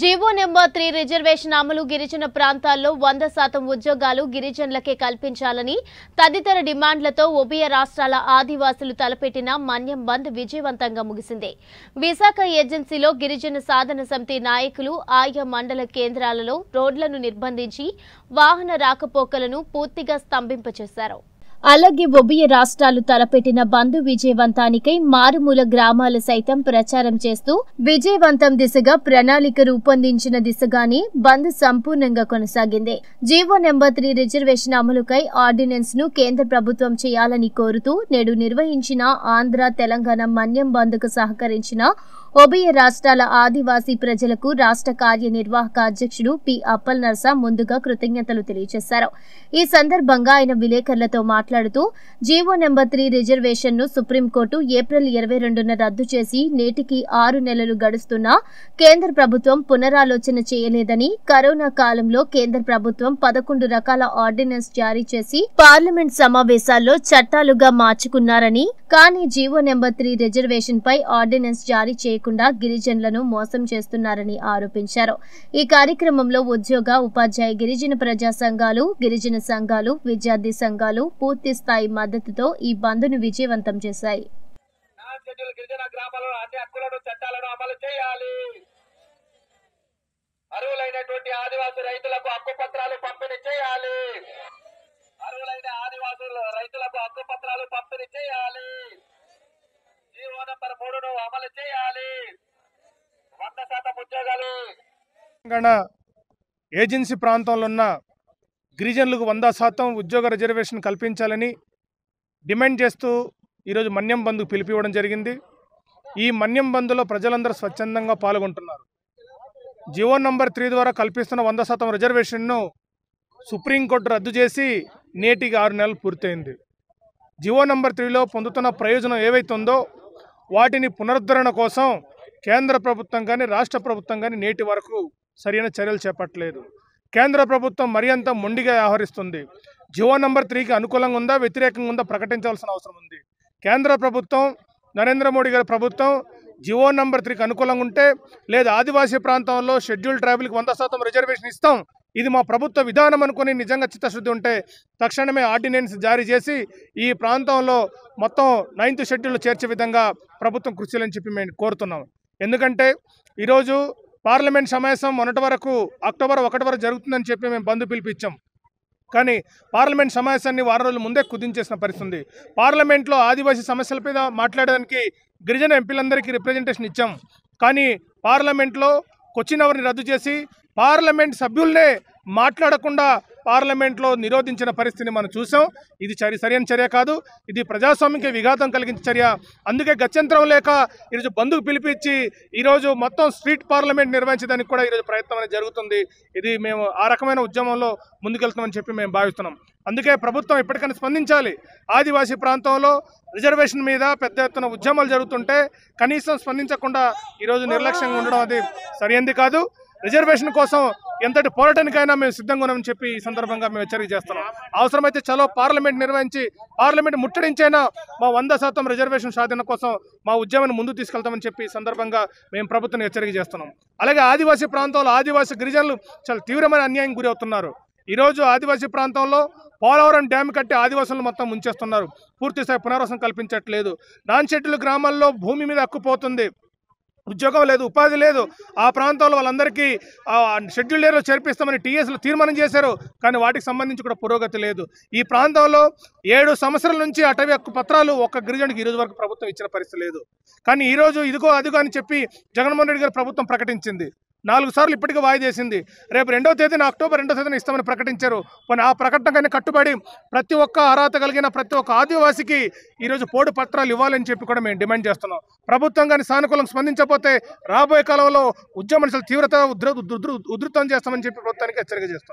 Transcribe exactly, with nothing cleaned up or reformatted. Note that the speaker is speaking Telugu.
జీవో నెంబర్ तीन రిజర్వేషన్ అమలు గిరిజన ప్రాంతాల్లో सौ प्रतिशत ఉద్యోగాలు గిరిజనులకే కల్పించాలని తదితర డిమాండ్లతో ఉభయ రాష్ట్రాల ఆదివాసులు తలపెట్టిన మన్యం బంద్ విజయవంతంగా ముగిసింది। విశాఖ ఏజెన్సీలో గిరిజన సాధన సమితి నాయకులు ఆయా మండల కేంద్రాలలో రోడ్లను నిర్బంధించి వాహన రాకపోకలను పూర్తిగా స్తంభింపచేశారు। అలాగే ఉభయ రాష్ట్రాలు తలపెట్టిన బంద్ విజయవంతానికై మారుమూల గ్రామాల సైతం ప్రచారం చేస్తూ విజయవంతం దిశగా ప్రణాళిక రూపొందించిన దిశగానే బంద్ సంపూర్ణంగా కొనసాగింది। జీవో నెంబర్ तीन రిజర్వేషన్ అమలుకై ఆర్డినెన్స్ ను కేంద్ర ప్రభుత్వం చేయాలని కోరుతూ నేడు నిర్వహించిన ఆంధ్ర తెలంగాణ మన్యం బంద్ కు సహకరించిన ఉభయ రాష్ట్రాల ఆదివాసీ ప్రజలకు రాష్ట్ర కార్యనిర్వాహక అధ్యక్షుడు పి అప్పల్ నర్సా ముందుగా కృతజ్ఞతలు తెలియజేశారు। ఈ సందర్భంగా ఆయన విలేకరులతో మాట్లాడుతూ జీవో నెంబర్ तीन రిజర్వేషన్ ను సుప్రీంకోర్టు ఏప్రిల్ ఇరవై రెండున రద్దు చేసి నేటికి ఆరు నెలలు గడుస్తున్నా కేంద్ర ప్రభుత్వం పునరాలోచన చేయలేదని, కరోనా కాలంలో కేంద్ర ప్రభుత్వం పదకొండు రకాల ఆర్డినెన్స్ జారీ చేసి పార్లమెంట్ సమావేశాల్లో చట్టాలుగా మార్చుకున్నారని, కానీ జీవో నెంబర్ तीन రిజర్వేషన్ పై ఆర్డినెన్స్ జారీ చేయ గిరిజనులను మోసం చేస్తున్నారని ఆరోపించారు। ఈ కార్యక్రమంలో ఉద్యోగ ఉపాధ్యాయ గిరిజన ప్రజా సంఘాలు, గిరిజన సంఘాలు, విద్యార్థి సంఘాలు పూర్తి స్థాయి మద్దతుతో ఈ బంద్ను విజయవంతం చేశాయి। తెలంగాణ ఏజెన్సీ ప్రాంతంలో ఉన్న గిరిజనులకు వంద శాతం ఉద్యోగ రిజర్వేషన్ కల్పించాలని డిమాండ్ చేస్తూ ఈరోజు మన్యం బంద్కు పిలిపివ్వడం జరిగింది। ఈ మన్యం బంద్లో ప్రజలందరూ స్వచ్ఛందంగా పాల్గొంటున్నారు। జీవో నెంబర్ త్రీ ద్వారా కల్పిస్తున్న వంద శాతం రిజర్వేషన్ను సుప్రీంకోర్టు రద్దు చేసి నేటికి ఆరు నెలలు పూర్తయింది। జీవో నెంబర్ త్రీలో పొందుతున్న ప్రయోజనం ఏవైతుందో వాటిని పునరుద్ధరణ కోసం కేంద్ర ప్రభుత్వం కానీ రాష్ట్ర ప్రభుత్వం కానీ నేటి వరకు సరైన చర్యలు చేపట్టలేదు। కేంద్ర ప్రభుత్వం మరి అంత మొండిగా వ్యవహరిస్తుంది। జీవో నెంబర్ త్రీకి అనుకూలంగా ఉందా వ్యతిరేకంగా ఉందా ప్రకటించాల్సిన అవసరం ఉంది। కేంద్ర ప్రభుత్వం నరేంద్ర మోడీ గారి ప్రభుత్వం జీవో నెంబర్ త్రీకి అనుకూలంగా ఉంటే, లేదా ఆదివాసీ ప్రాంతంలో షెడ్యూల్ ట్రైబుల్కి వంద శాతం రిజర్వేషన్ ఇస్తాం ఇది మా ప్రభుత్వ విధానం అనుకుని నిజంగా చిత్తశుద్ధి ఉంటే తక్షణమే ఆర్డినెన్స్ జారీ చేసి ఈ ప్రాంతంలో మొత్తం నైన్త్ షెడ్యూల్లో చేర్చే విధంగా ప్రభుత్వం కృషి చేయాలని చెప్పి మేము కోరుతున్నాం। ఎందుకంటే ఈరోజు పార్లమెంట్ సమావేశం మొన్నటి వరకు అక్టోబర్ ఒకటి వరకు జరుగుతుందని చెప్పి మేము బంద్ పిలిపించాం, కానీ పార్లమెంట్ సమావేశాన్ని వారం రోజుల ముందే కుదించేసిన పరిస్థితి। పార్లమెంట్లో ఆదివాసీ సమస్యల మీద మాట్లాడడానికి గిరిజన ఎంపీలందరికీ రిప్రజెంటేషన్ ఇచ్చాం, కానీ పార్లమెంట్లో క్వశ్చన్ అవర్ని రద్దు చేసి పార్లమెంట్ సభ్యులనే మాట్లాడకుండా పార్లమెంట్లో నిరోధించిన పరిస్థితిని మనం చూసాం। ఇది చరి సరైన చర్య కాదు, ఇది ప్రజాస్వామ్యానికి విఘాతం కలిగించే చర్య। అందుకే గత్యంతరం లేక ఈరోజు బంద్కు పిలిపించి ఈరోజు మొత్తం స్ట్రీట్ పార్లమెంట్ నిర్వహించడానికి కూడా ఈరోజు ప్రయత్నం అనేది జరుగుతుంది। ఇది మేము ఆ రకమైన ఉద్యమంలో ముందుకెళ్తున్నామని చెప్పి మేము భావిస్తున్నాం। అందుకే ప్రభుత్వం ఇప్పటికైనా స్పందించాలి। ఆదివాసీ ప్రాంతంలో రిజర్వేషన్ మీద పెద్ద ఎత్తున ఉద్యమాలు జరుగుతుంటే కనీసం స్పందించకుండా ఈరోజు నిర్లక్ష్యంగా ఉండడం అది సరైనది కాదు। రిజర్వేషన్ కోసం ఎంతటి పోరాటానికైనా మేము సిద్ధంగా ఉన్నామని చెప్పి ఈ సందర్భంగా మేము హెచ్చరిక చేస్తున్నాం। అవసరమైతే చలో పార్లమెంట్ నిర్వహించి పార్లమెంట్ ముట్టడించైనా మా వంద శాతం రిజర్వేషన్ సాధన కోసం మా ఉద్యమాన్ని ముందు తీసుకెళ్తామని చెప్పి ఈ సందర్భంగా మేము ప్రభుత్వం హెచ్చరిక చేస్తున్నాం। అలాగే ఆదివాసీ ప్రాంతాల్లో ఆదివాసీ గిరిజనులు చాలా తీవ్రమైన అన్యాయం గురి అవుతున్నారు। ఈరోజు ఆదివాసీ ప్రాంతంలో పోలవరం డ్యామ్ కట్టి ఆదివాసులను మొత్తం ముంచేస్తున్నారు, పూర్తిస్థాయి పునరావాసం కల్పించట్లేదు। నాన్చెట్లు గ్రామాల్లో భూమి మీద అక్కుపోతుంది, ఉద్యోగం లేదు, ఉపాధి లేదు। ఆ ప్రాంతంలో వాళ్ళందరికీ షెడ్యూల్ ఏరియాలో చేర్పిస్తామని టీఎస్లు తీర్మానం చేశారు, కానీ వాటికి సంబంధించి కూడా పురోగతి లేదు। ఈ ప్రాంతంలో ఏడు సంవత్సరాల నుంచి అటవీ హక్కు పత్రాలు ఒక్క గిరిజనుడికి ఈరోజు వరకు ప్రభుత్వం ఇచ్చిన పరిస్థితి లేదు, కానీ ఈరోజు ఇదిగో అదిగో అని చెప్పి జగన్మోహన్ రెడ్డి గారు ప్రభుత్వం ప్రకటించింది। నాలుగు సార్లు ఇప్పటికీ వాయిదేసింది, రేపు రెండో తేదీన అక్టోబర్ రెండో తేదీన ఇస్తామని ప్రకటించారు, కానీ ఆ ప్రకటనకైనా కట్టుబడి ప్రతి ఒక్క అర్హత కలిగిన ప్రతి ఒక్క ఆదివాసికి ఈరోజు పోడు పత్రాలు ఇవ్వాలని చెప్పి కూడా మేము డిమాండ్ చేస్తున్నాం। ప్రభుత్వం కానీ సానుకూలంగా స్పందించకపోతే రాబోయే కాలంలో ఉద్యమ తీవ్రత ఉధృతం చేస్తామని చెప్పి ప్రభుత్వానికి హెచ్చరిక చేస్తున్నాం।